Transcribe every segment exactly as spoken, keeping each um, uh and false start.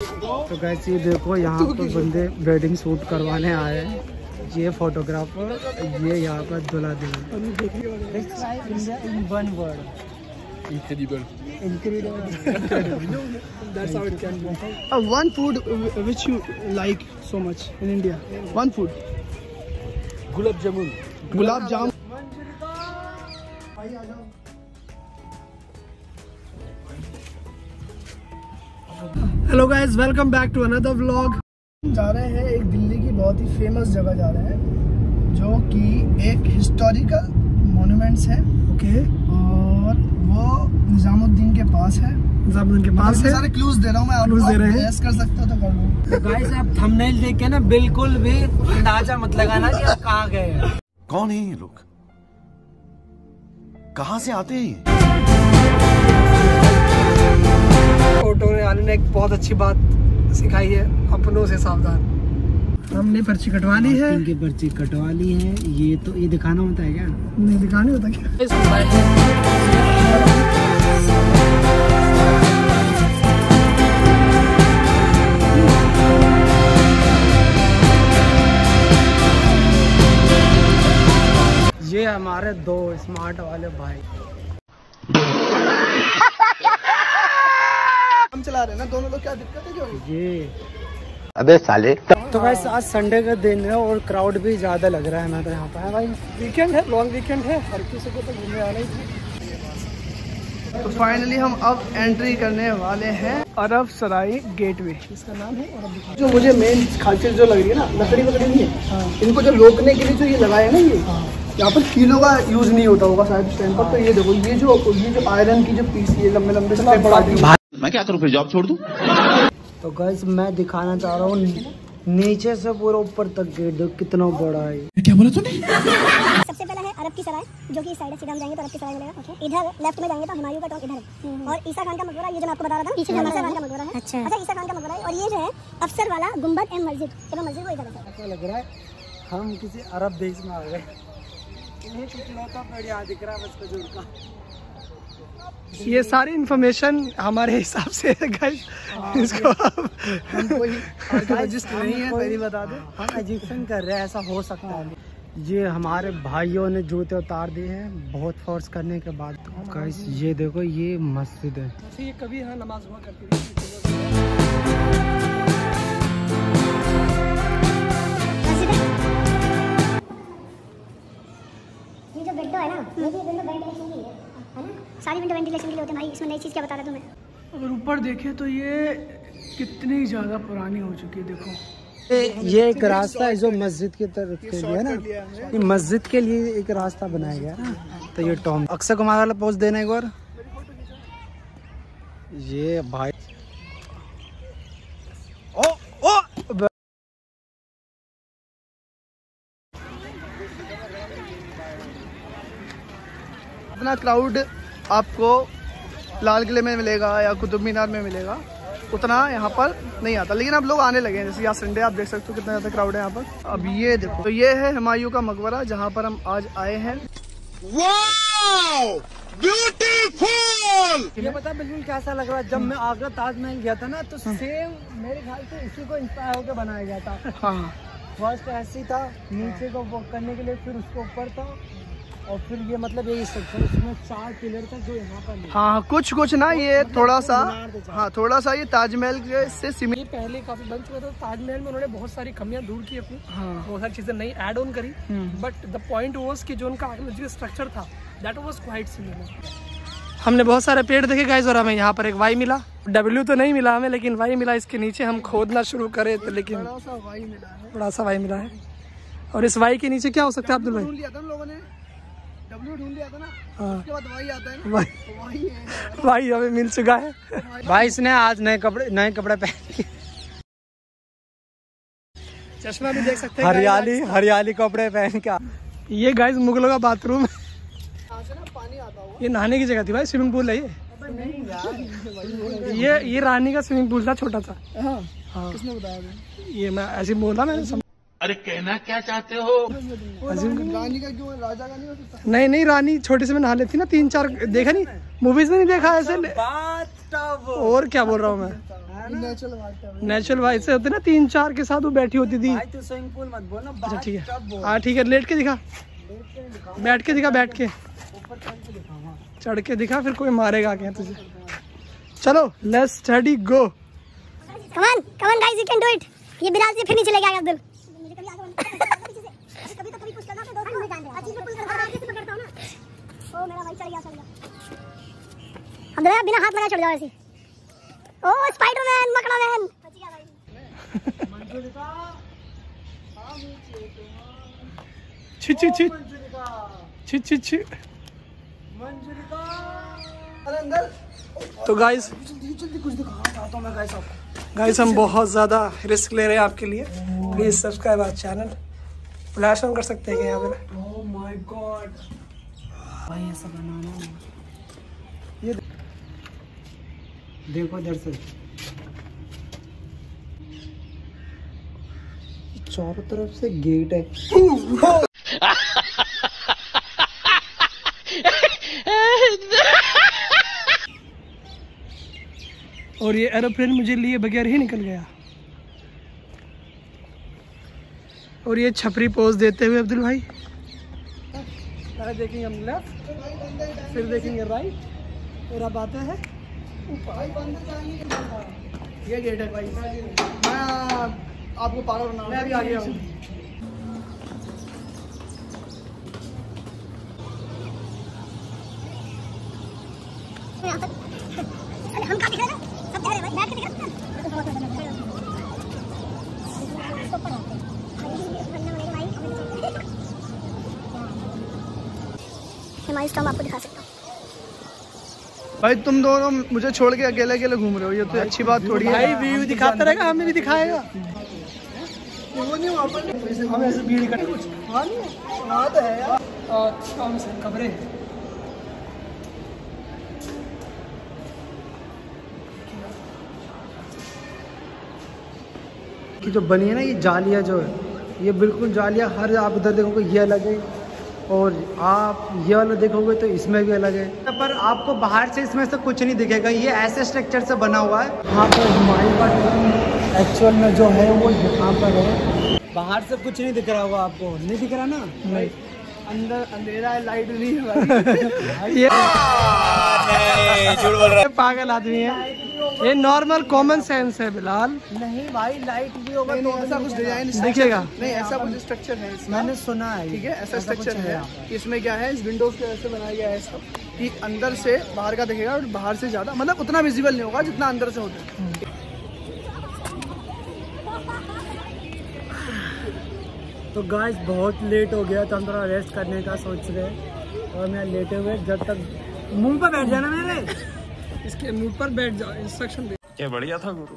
तो गाइस ये देखो यहाँ पर बंदे वेडिंग शूट करवाने आए हैं। ये फोटोग्राफर, ये यहाँ पर दुल्हा दुल्हन। One food which you like so much in India, one food. Gulab jamun. Gulab jamun. Hello guys, welcome back to another vlog. जा रहे हैं एक दिल्ली की बहुत ही फेमस जगह जा रहे हैं, जो कि एक हिस्टोरिकल मोन्यूमेंट्स है। Okay okay. और वो निजामुद्दीन के पास है। निजामुद्दीन के पास है। सारे क्लूज दे रहा हूँ मैं, क्लूज दे रहे हैं। गैस कर सकते हो तो कर लो। गाइज आप थंबनेल देख के ना बिल्कुल भी अंदाजा मत लगाना कि आप कहाँ गए हैं। कौन है ये लोग, कहाँ से आते हैं? ऑटो वाले ने एक बहुत अच्छी बात सिखाई है, अपनों से सावधान। हमने पर्ची कटवा ली है। इनकी पर्ची कटवा ली है। ये तो ये दिखाना होता है क्या? नहीं दिखाना होता क्या? ये हमारे दो स्मार्ट वाले भाई चला रहे ना दोनों लोग, क्या दिक्कत है? क्यों ये अबे साले। तो गाइस आज संडे का दिन है और क्राउड भी ज्यादा लग रहा है हमारे यहाँ पर। भाई वीकेंड है, लॉन्ग वीकेंड है, हर किसी को तो घूमने आना ही चाहिए। तो फाइनली हम अब एंट्री करने वाले हैं अरब सराय गेटवे, इसका नाम है। और जो मुझे मेन खासियत जो लग रही है ना, लकड़ी वकड़ी है इनको जो रोकने के लिए जो ये लगाया ना, ये यहाँ पर कीलों का यूज नहीं होता होगा शायद उस टाइम पर। तो ये देखो, ये जो ये जो आयरन की जो पीस ये लंबे लंबे, मैं क्या करूँ फिर, जॉब छोड़ दूँ? तो गाइस मैं दिखाना चाह रहा हूँ नीचे से पूरा ऊपर तक गेट कितना बड़ा है। क्या बोला तूने? सबसे पहला है अरब की सराय, जो कि इस साइड से सीधा हम जाएंगे तो अरब की सराय मिलेगा। ओके, इधर लेफ्ट में जाएंगे तो हुमायूं का टॉम इधर है। और ईसा खान का मकबरा, ये जो मैं आपको बता रहा था, पीछे ईसा खान का मकबरा है। अच्छा अच्छा, ईसा खान का मकबरा है। और ये जो है अफसर वाला गुंबद एम मस्जिद, चलो मस्जिद को इधर है। क्या लग रहा है हम किसी अरब देश में आ गए। दिख रहा है ये सारी इन्फॉर्मेशन हमारे हिसाब से है गाइस। इसको हम कोई आर्कियोलॉजिस्ट नहीं है, पहले बता दो। हम इजिप्शियन कर रहे हैं, ऐसा हो सकता है। ये हमारे भाइयों ने जूते उतार दिए हैं बहुत फोर्स करने के बाद। गाइस ये देखो, ये मस्जिद है। ये कभी हाँ नमाज हुआ करती थी। ये जो विंडो है ना, ये भी विंडो वेंटिलेशन की है। सारी विंडो वेंटिलेशन के लिए होते हैं भाई, इसमें नई चीज़ क्या बता रहा हूँ मैं। अगर ऊपर देखें तो ये कितनी ज़्यादा पुरानी हो चुकी है। देखो ए, ये एक रास्ता है जो मस्जिद की तरफ के लिए है ना, ये मस्जिद के लिए एक रास्ता बनाया गया है। तो ये टॉम अक्षय कुमार वाला पोस्ट देना एक बार। ये भाई ओ ओ अपना क्राउड आपको लाल किले में मिलेगा या कुतुब मीनार में मिलेगा, उतना यहाँ पर नहीं आता। लेकिन अब लोग आने लगे हैं, जैसे यहाँ संडे आप देख सकते हो कितना ज़्यादा क्राउड है यहाँ पर। अब ये देखो, तो ये है हुमायूं का मकबरा जहाँ पर हम आज आए हैं। Wow beautiful. ये पता बिल्कुल कैसा लग रहा है, जब मैं आगरा ताजमहल गया था ना, तो सेम मेरे ख्याल से इसी को इंस्पायर होकर बनाया गया था। हाँ फर्स्ट ऐसी था, नीचे को वॉक करने के लिए, फिर उसको ऊपर था, और फिर ये मतलब यही स्ट्रक्चर, इसमें चार पिलर था जो यहाँ पर। हाँ कुछ कुछ ना ये मतलब थोड़ा सा, हाँ थोड़ा सा ये ताजमहल के से सिमिलर। पहले काफी बन चुका था ताजमहल में, उन्होंने बहुत सारी कमियां दूर की अपनी। हाँ। बहुत सारी चीजें नई ऐड ऑन करी, बट द पॉइंट वाज कि जो उनका आर्कियोलॉजिकल स्ट्रक्चर था दैट वाज क्वाइट सिमिलर। हमने बहुत सारे पेड़ देखे गाइस, और हमें यहाँ पर एक वाई मिला। डब्ल्यू तो नहीं मिला हमें, लेकिन वाई मिला। इसके नीचे हम खोदना शुरू करे तो, लेकिन बड़ा सा वाई मिला है। और इस वाई के नीचे क्या हो सकता है अब्दुल भाई? डब्ल्यू ढूंढ लिया था ना, उसके बाद वाई आता है ना, वाई है। वाई हमें मिल चुका है भाई। इसने आज नए कपड़े नए कपड़े पहन लिए, चश्मा भी देख सकते हैं, हरियाली हरियाली कपड़े पहन के। ये गाइस मुगलों का बाथरूम है, पानी आता हुआ। ये नहाने की जगह थी भाई, स्विमिंग पूल है ये। ये ये रानी का स्विमिंग पूल था छोटा सा। हाँ किसने बताया? ये मैं ऐसे बोला मैंने। अरे कहना क्या चाहते हो? रानी का क्यों, राजा का नहीं हो सकता? नहीं नहीं, रानी छोटे से में नहा लेती ना, तीन चार देखा नहीं मूवीज में, नहीं देखा ऐसे बात। और क्या बोल रहा हूँ मैं, नेचुरल वाइफ से होते ना, तीन चार के साथ वो बैठी होती थी। तू स्विमिंग पूल मत बोल ना, ठीक है। हाँ ठीक है, लेट के दिखा, बैठ के दिखा, बैठ के चढ़ के दिखा, फिर कोई मारेगा क्या तुझे। चलो let's study go. Come on come on guys, you can do it. ये बिलाल से फिर नहीं चलेगा अब्दुल। कभी तो कभी कुछ करना पड़ता है, दोस्त जान दे अच्छी से पुल करता है, आगे से पकड़ता हूं ना। ओ मेरा भाई चढ़ गया, चढ़ गया हम जरा बिना हाथ लगा चढ़ जाओ ऐसे। ओ स्पाइडरमैन मकड़ा मैन बच गया भाई। मंजूर का हां मुझे तो छी छी छी छी छी छी मंजूर का अंदर। तो गाइस गाइस हम बहुत ज़्यादा रिस्क ले रहे हैं आपके लिए। Please subscribe our channel. Flash on कर सकते हैं क्या यहाँ पर? ओह माय गॉड भाई ऐसा बनाना। ये देखो दरअसल चारों तरफ से गेट है। और ये एरोप्लेन मुझे लिए बगैर ही निकल गया। और ये छपरी पोज देते हुए अब्दुल भाई। पहले देखेंगे हम लेफ्ट, फिर देखेंगे राइट, और अब आते हैं ऊपर। ये गेट है भाई, मैं आपको पागल बनाऊंगा। मैं भी आ गया हूँ। आपको दिखा सकता हूं। भाई तुम दोनों मुझे छोड़ के अकेले अकेले घूम रहे हो, ये तो अच्छी बात थोड़ी है। भाई व्यू दिखाता रहेगा, हमें भी दिखाएगा। वो नहीं वहाँ पर हमें ऐसे भीड़ इकट्ठी कुछ हाँ नहीं हाँ तो है यार। और कौन से कमरे की जो बनी है ना, ये जालियाँ जो है, ये बिल्कुल जालियाँ हर आप उधर देखोगे ये अलग है, और आप ये वाला देखोगे तो इसमें भी अलग है, पर आपको बाहर से इसमें से कुछ नहीं दिखेगा। ये ऐसे स्ट्रक्चर से बना हुआ है। यहाँ पर हुमायूं का टॉम एक्चुअल में जो है वो यहाँ पर है। बाहर से कुछ नहीं दिख रहा होगा आपको, नहीं दिख रहा ना भाई। अंदर अंधेरा है, लाइट नहीं है। ये पागल आदमी है, ये नॉर्मल कॉमन सेंस है बिलाल। नहीं भाई लाइट भी होगा तो ऐसा कुछ डिजाइन दिखेगा नहीं, ऐसा कुछ स्ट्रक्चर है इसमें। मैंने सुना है ठीक है, ऐसा स्ट्रक्चर है कि इसमें क्या है, इस विंडोज के ऐसे बनाया गया है इसका कि अंदर से बाहर का दिखेगा, और बाहर से ज्यादा मतलब उतना विजिबल नहीं होगा जितना अंदर से होता है। तो गाइस बहुत लेट हो गया, तो हम थोड़ा रेस्ट करने का सोच रहे हैं, और मैं लेटे हुए जब तक मुंह पर बैठ जाना मेरे, इसके मुंह पर बैठ जाओ। इंस्ट्रक्शन दे क्या बढ़िया था गुरु।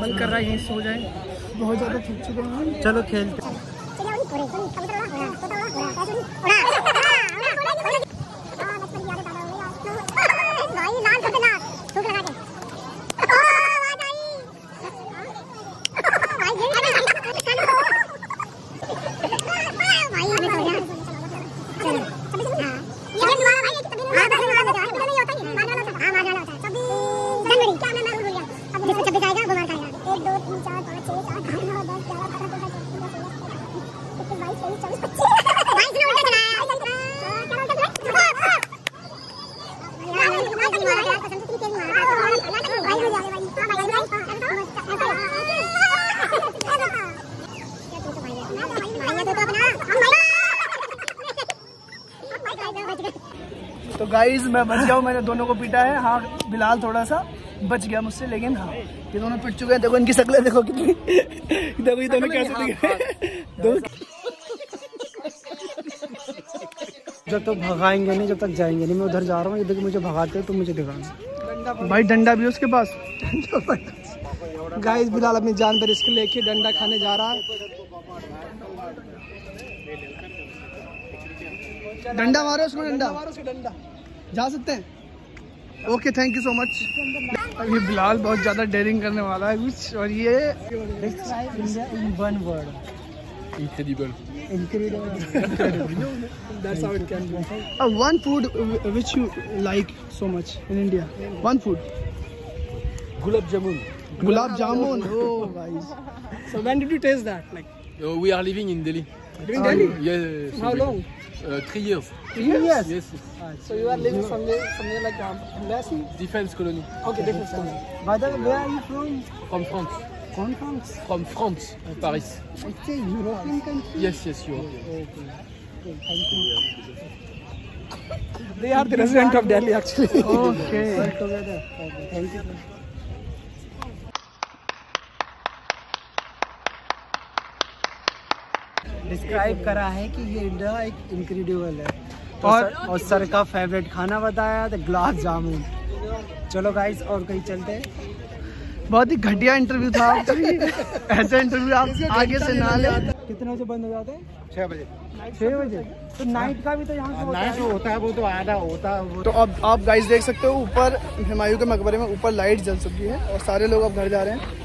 मन कर रहा है यहीं सो जाएं, बहुत ज़्यादा थक चुके हैं। चलो खेलते गाइस मैं बच गया हूँ, मैंने दोनों को पीटा है। हाँ बिलाल थोड़ा सा बच गया मुझसे, लेकिन हाँ ये दोनों पिट चुके हैं। देखो इनकी शक्लें देखो कितनी, देखो ये दोनों कैसे दिख रहे। जब तक भगाएंगे नहीं, जब तक जाएंगे नहीं। मैं उधर जा रहा हूँ, ये देखो मुझे भगाते हो, तुम मुझे दिखाना। भाई डंडा भी उसके पास। गाइस बिलाल अपनी जान पर रिस्क लेके डंडा खाने जा रहा है। डंडा मारो उसको, डंडा मारो उसको, डंडा जा सकते हैं। Okay thank you so much. अब ये बिलाल बहुत ज़्यादा डेयरिंग करने वाला है कुछ, और ये in one word incredible incredible that's how it can be. One food which you like so much in India, one food Gulab jamun. Gulab jamun. Oh, guys. So when did you taste that? Like uh, we are living in Delhi. In Delhi? Um, yes. How long? Uh, three years. Three years? Yes. yes. Ah, so you are living somewhere, somewhere like um, Ambassi? Defense Colony. Okay, Defense Colony. By the way, where are you from? From France. From France? From France, okay. Paris. It's a European country? Yes, yes, Europe. Okay. Okay, thank you. They are the resident of Delhi actually. Okay. All together. Okay. Thank you. Describe करा है कि ये India एक incredible है और और sir का favourite खाना बताया द गुलाब जामुन। चलो गाइस और कहीं चलते हैं। बहुत ही घटिया इंटरव्यू था आपका। ऐसा इंटरव्यू आप आगे से ना ले। कितने बजे बंद हो जाते हैं? छः बजे। छः बजे तो नाइट का भी तो यहाँ से नाइट जो होता है वो तो आधा होता है। तो अब आप गाइस देख सकते हो ऊपर हुमायूं के मकबरे में ऊपर लाइट जल चुकी है और सारे लोग अब घर जा रहे हैं।